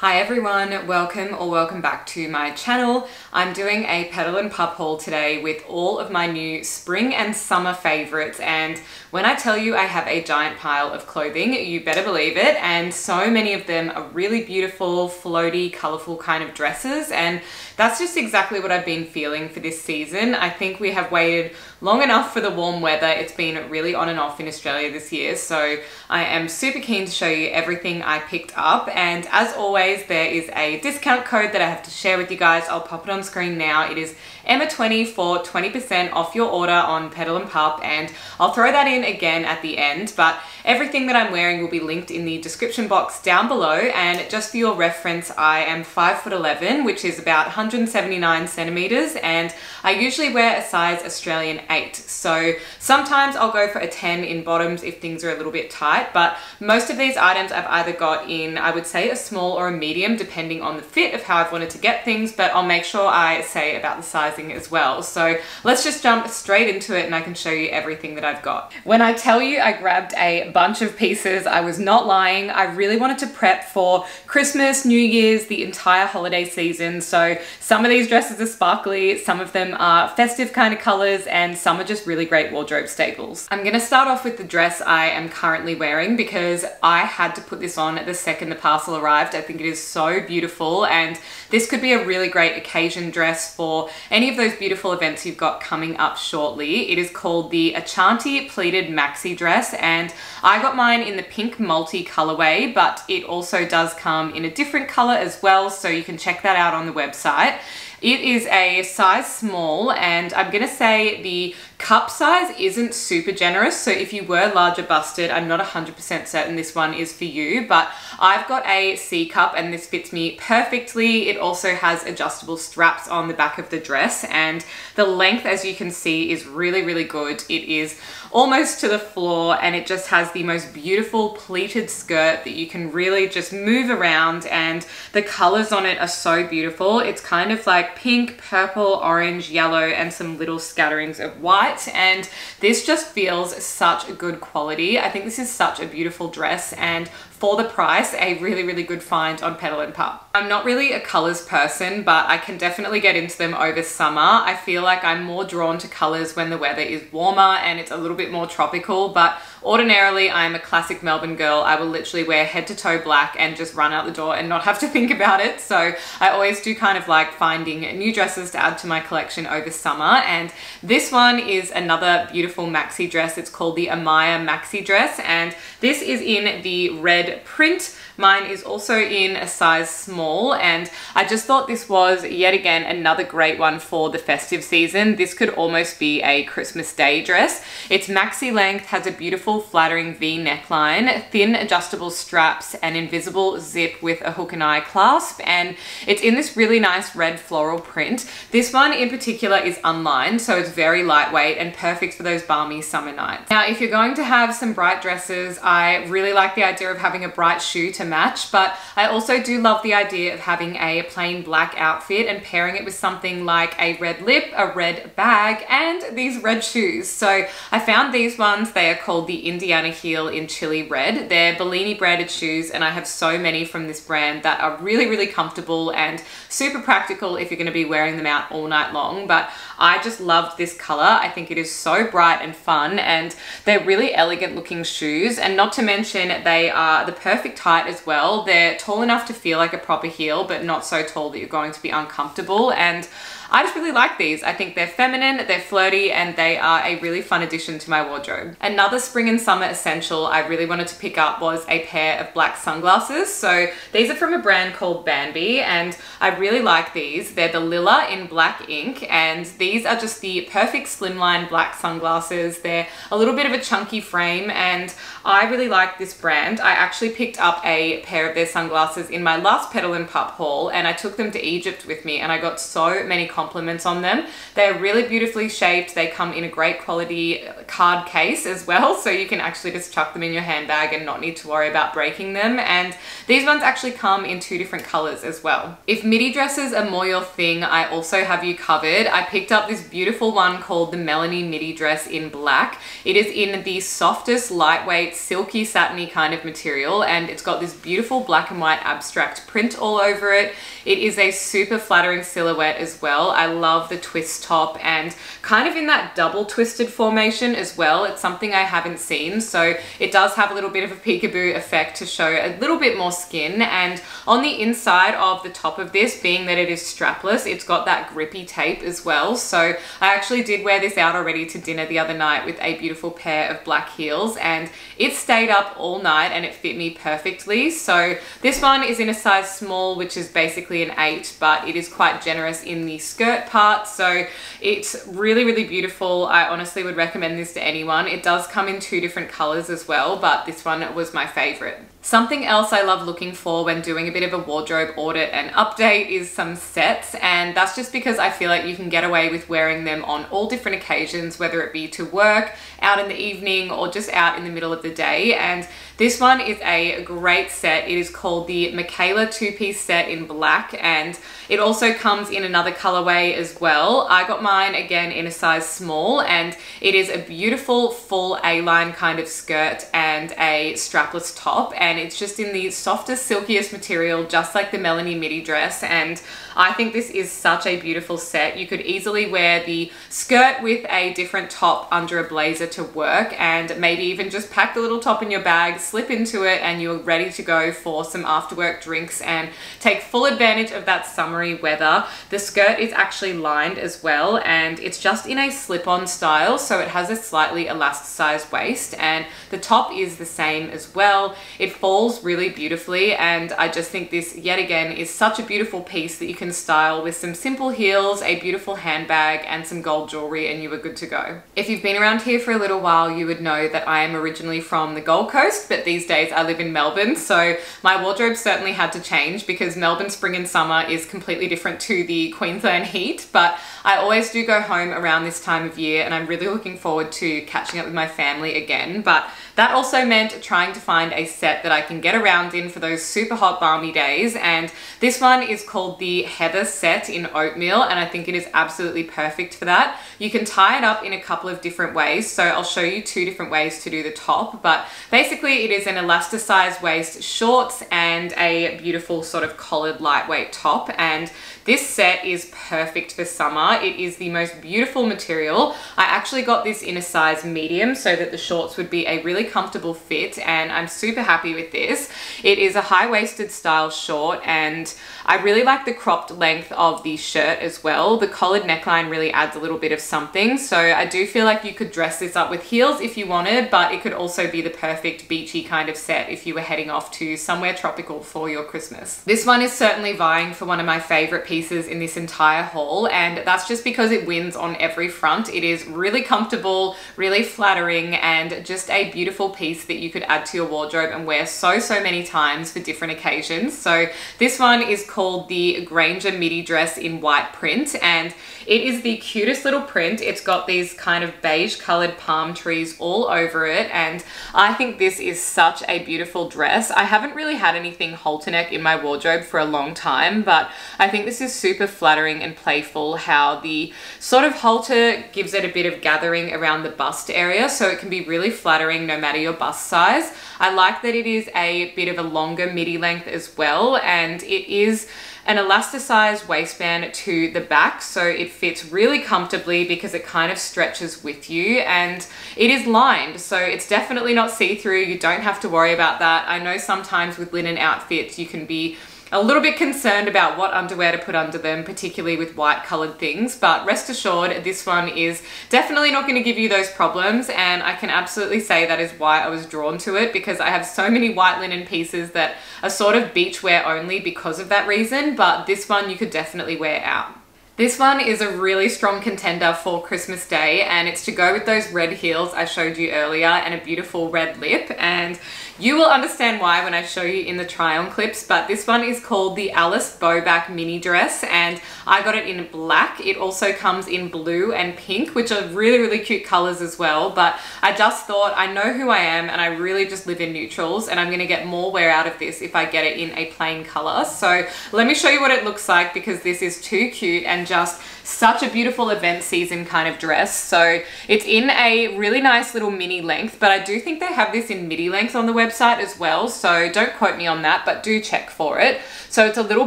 Hi everyone, welcome back to my channel. I'm doing a Petal and Pup haul today with all of my new spring and summer favorites, and when I tell you I have a giant pile of clothing, you better believe it, and so many of them are really beautiful, floaty, colorful kind of dresses, and that's just exactly what I've been feeling for this season. I think we have waited long enough for the warm weather. It's been really on and off in Australia this year, so I am super keen to show you everything I picked up, and as always, there is a discount code that I have to share with you guys. I'll pop it on screen now. It is EMMA20 for 20% off your order on Petal and Pup, and I'll throw that in again at the end, but everything that I'm wearing will be linked in the description box down below. And just for your reference, I am 5'11", which is about 179 centimeters, and I usually wear a size Australian 8, so sometimes I'll go for a 10 in bottoms if things are a little bit tight, but most of these items I've either got in, I would say, a small or a medium, depending on the fit of how I've wanted to get things, but I'll make sure I say about the sizing as well. So let's just jump straight into it and I can show you everything that I've got. When I tell you I grabbed a bunch of pieces, I was not lying. I really wanted to prep for Christmas, New Year's, the entire holiday season. So some of these dresses are sparkly, some of them are festive kind of colors, and some are just really great wardrobe staples. I'm gonna start off with the dress I am currently wearing because I had to put this on the second the parcel arrived. I think it is so beautiful, and this could be a really great occasion dress for any of those beautiful events you've got coming up shortly. It is called the Achanti Pleated Maxi Dress, and I got mine in the pink multi colorway, but it also does come in a different color as well, so you can check that out on the website. It is a size small, and I'm gonna say the cup size isn't super generous, so if you were larger busted, I'm not 100% certain this one is for you, but I've got a C cup and this fits me perfectly. It also has adjustable straps on the back of the dress, and the length, as you can see, is really, really good. It is almost to the floor, and it just has the most beautiful pleated skirt that you can really just move around, and the colors on it are so beautiful. It's kind of like pink, purple, orange, yellow, and some little scatterings of white, and this just feels such a good quality. I think this is such a beautiful dress, and for the price, a really, really good find on Petal and Pup. I'm not really a colors person, but I can definitely get into them over summer. I feel like I'm more drawn to colors when the weather is warmer and it's a little bit more tropical, but ordinarily I'm a classic Melbourne girl. I will literally wear head to toe black and just run out the door and not have to think about it. So I always do kind of like finding new dresses to add to my collection over summer. And this one is another beautiful maxi dress. It's called the Amaya maxi dress, and this is in the red print. Mine is also in a size small, and I just thought this was yet again another great one for the festive season. This could almost be a Christmas Day dress. It's maxi length, has a beautiful flattering V neckline, thin adjustable straps, an invisible zip with a hook and eye clasp, and it's in this really nice red floral print. This one in particular is unlined, so it's very lightweight and perfect for those balmy summer nights. Now, if you're going to have some bright dresses, I really like the idea of having a bright shoe to match, but I also do love the idea of having a plain black outfit and pairing it with something like a red lip, a red bag, and these red shoes. So I found these ones. They are called the Indiana heel in Chili Red. They're Bellini branded shoes, and I have so many from this brand that are really, really comfortable and super practical if you're going to be wearing them out all night long. But I just loved this color. I think it is so bright and fun, and they're really elegant looking shoes, and not to mention they are the perfect height as well. They're tall enough to feel like a proper heel, but not so tall that you're going to be uncomfortable, and I just really like these. I think they're feminine, they're flirty, and they are a really fun addition to my wardrobe. Another spring and summer essential I really wanted to pick up was a pair of black sunglasses. So these are from a brand called Bambi, and I really like these. They're the Lilla in black ink, and these are just the perfect slimline black sunglasses. They're a little bit of a chunky frame, and I really like this brand. I actually picked up a pair of their sunglasses in my last Petal and Pup haul, and I took them to Egypt with me, and I got so many compliments on them. They're really beautifully shaped. They come in a great quality card case as well, so you can actually just chuck them in your handbag and not need to worry about breaking them. And these ones actually come in two different colors as well. If midi dresses are more your thing, I also have you covered. I picked up this beautiful one called the Melanie Midi Dress in black. It is in the softest, lightweight, silky, satiny kind of material, and it's got this beautiful black and white abstract print all over it. It is a super flattering silhouette as well. I love the twist top and kind of in that double twisted formation as well. It's something I haven't seen, so it does have a little bit of a peekaboo effect to show a little bit more skin. And on the inside of the top of this, being that it is strapless, it's got that grippy tape as well. So I actually did wear this out already to dinner the other night with a beautiful pair of black heels, and it stayed up all night and it fit me perfectly. So this one is in a size small, which is basically an 8, but it is quite generous in the skirt part. So it's really, really beautiful. I honestly would recommend this to anyone. It does come in 2 different colors as well, but this one was my favorite. Something else I love looking for when doing a bit of a wardrobe audit and update is some sets, and that's just because I feel like you can get away with wearing them on all different occasions, whether it be to work, out in the evening, or just out in the middle of the day. And this one is a great set. It is called the Michaela two-piece set in black, and it also comes in another colorway as well. I got mine again in a size small, and it is a beautiful full A-line kind of skirt and a strapless top, and it's just in the softest, silkiest material, just like the Melanie Midi dress. And I think this is such a beautiful set. You could easily wear the skirt with a different top under a blazer to work, and maybe even just pack the little top in your bag, slip into it, and you're ready to go for some after work drinks and take full advantage of that summery weather. The skirt is actually lined as well, and it's just in a slip-on style, so it has a slightly elasticized waist, and the top is the same as well. It falls really beautifully, and I just think this yet again is such a beautiful piece that you can style with some simple heels, a beautiful handbag, and some gold jewelry, and you are good to go. If you've been around here for a little while, you would know that I am originally from the Gold Coast, but these days I live in Melbourne, so my wardrobe certainly had to change because Melbourne spring and summer is completely different to the Queensland heat. But I always do go home around this time of year, and I'm really looking forward to catching up with my family again. But that also meant trying to find a set that I can get around in for those super hot balmy days, and this one is called the Heather Set in oatmeal, and I think it is absolutely perfect for that. You can tie it up in a couple of different ways, so I'll show you 2 different ways to do the top, but basically it is an elasticized waist shorts and a beautiful sort of collared lightweight top, and this set is perfect for summer. It is the most beautiful material. I actually got this in a size medium so that the shorts would be a really comfortable fit, and I'm super happy with this. It is a high-waisted style short, and I really like the cropped length of the shirt as well. The collared neckline really adds a little bit of something, so I do feel like you could dress this up with heels if you wanted, but it could also be the perfect beachy kind of set if you were heading off to somewhere tropical for your Christmas. This one is certainly vying for one of my favorite pieces in this entire haul, and that's just because it wins on every front. It is really comfortable, really flattering, and just a beautiful piece that you could add to your wardrobe and wear so many times for different occasions. So this one is called the Granger midi dress in white print, and it is the cutest little print. It's got these kind of beige colored palm trees all over it, and I think this is such a beautiful dress. I haven't really had anything halter neck in my wardrobe for a long time, but I think this is super flattering and playful, how the sort of halter gives it a bit of gathering around the bust area, so it can be really flattering no matter your bust size. I like that it is a bit of a longer midi length as well, and it is an elasticized waistband to the back, so it fits really comfortably because it kind of stretches with you, and it is lined, so it's definitely not see-through. You don't have to worry about that. I know sometimes with linen outfits you can be a little bit concerned about what underwear to put under them, particularly with white colored things, but rest assured this one is definitely not going to give you those problems, and I can absolutely say that is why I was drawn to it, because I have so many white linen pieces that are sort of beachwear only because of that reason, but this one you could definitely wear out. This one is a really strong contender for Christmas Day, and it's to go with those red heels I showed you earlier and a beautiful red lip, and you will understand why when I show you in the try on clips. But this one is called the Alice Bowback mini dress, and I got it in black. It also comes in blue and pink, which are really cute colors as well, but I just thought, I know who I am and I really just live in neutrals, and I'm gonna get more wear out of this if I get it in a plain color. So let me show you what it looks like, because this is too cute and just such a beautiful event season kind of dress. So it's in a really nice little mini length, but I do think they have this in midi length on the website, website as well, so don't quote me on that, but do check for it. So it's a little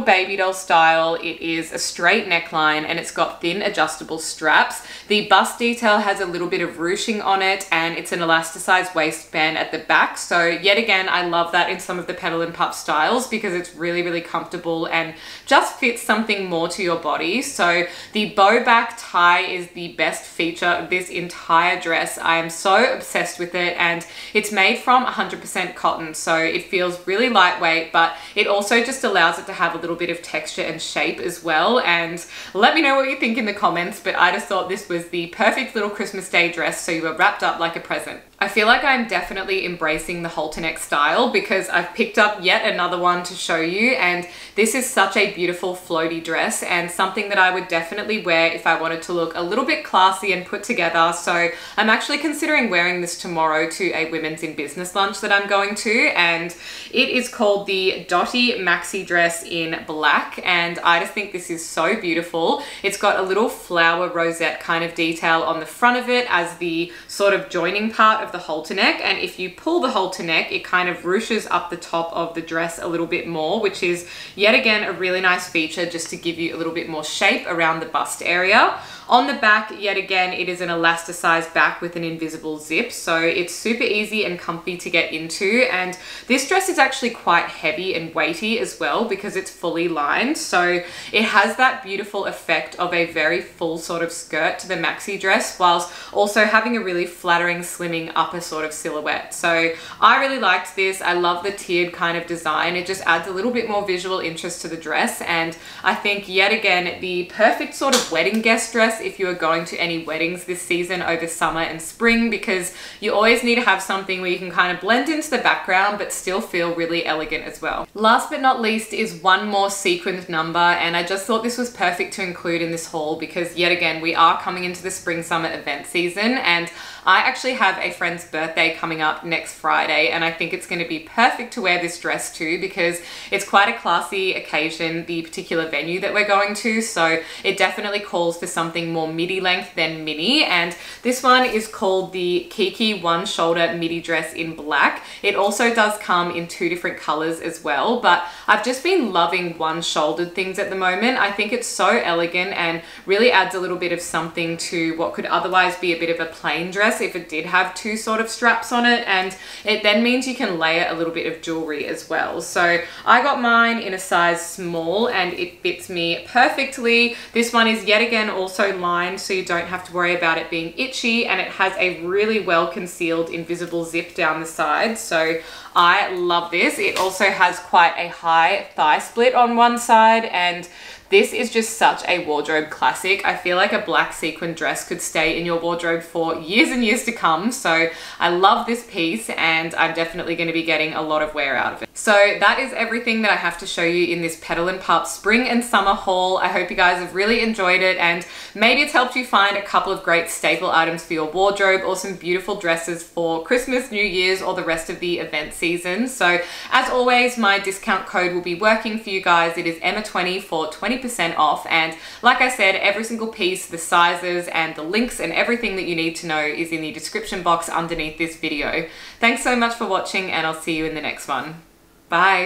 baby doll style. It is a straight neckline and it's got thin adjustable straps. The bust detail has a little bit of ruching on it, and it's an elasticized waistband at the back. So yet again, I love that in some of the Petal and Pup styles because it's really, really comfortable and just fits something more to your body. So the Bowback tie is the best feature of this entire dress. I am so obsessed with it, and it's made from 100% cotton, so it feels really lightweight, but it also just allows it to have a little bit of texture and shape as well. And let me know what you think in the comments, but I just thought this was the perfect little Christmas Day dress, so you were wrapped up like a present. I feel like I'm definitely embracing the halter-neck style because I've picked up yet another one to show you, and this is such a beautiful floaty dress and something that I would definitely wear if I wanted to look a little bit classy and put together. So I'm actually considering wearing this tomorrow to a Women's in Business lunch that I'm going to, and it is called the Dottie maxi dress in black, and I just think this is so beautiful. It's got a little flower rosette kind of detail on the front of it as the sort of joining part of the halter neck, and if you pull the halter neck, it kind of ruches up the top of the dress a little bit more, which is yet again a really nice feature just to give you a little bit more shape around the bust area. On the back, yet again, it is an elasticized back with an invisible zip, so it's super easy and comfy to get into. And this dress is actually quite heavy and weighty as well because it's fully lined, so it has that beautiful effect of a very full sort of skirt to the maxi dress, whilst also having a really flattering, slimming upper sort of silhouette. So I really liked this. I love the tiered kind of design. It just adds a little bit more visual interest to the dress, and I think yet again the perfect sort of wedding guest dress if you are going to any weddings this season over summer and spring, because you always need to have something where you can kind of blend into the background but still feel really elegant as well. Last but not least is one more sequined number, and I just thought this was perfect to include in this haul because yet again we are coming into the spring summer event season, and I actually have a friend birthday coming up next Friday, and I think it's going to be perfect to wear this dress to because it's quite a classy occasion, the particular venue that we're going to, so it definitely calls for something more midi length than mini. And this one is called the Kiki one shoulder midi dress in black. It also does come in two different colors as well, but I've just been loving one shouldered things at the moment. I think it's so elegant and really adds a little bit of something to what could otherwise be a bit of a plain dress if it did have two sort of straps on it, and it then means you can layer a little bit of jewelry as well. So I got mine in a size small and it fits me perfectly. This one is yet again also lined, so you don't have to worry about it being itchy, and it has a really well concealed invisible zip down the side, so I love this. It also has quite a high thigh split on one side, and this is just such a wardrobe classic. I feel like a black sequin dress could stay in your wardrobe for years and years to come. So I love this piece, and I'm definitely going to be getting a lot of wear out of it. So that is everything that I have to show you in this Petal and Pup spring and summer haul. I hope you guys have really enjoyed it, and maybe it's helped you find a couple of great staple items for your wardrobe or some beautiful dresses for Christmas, New Year's, or the rest of the event season. So as always, my discount code will be working for you guys. It is EMMA20 for 20% off, and like I said, every single piece, the sizes and the links and everything that you need to know is in the description box underneath this video. Thanks so much for watching, and I'll see you in the next one. Bye.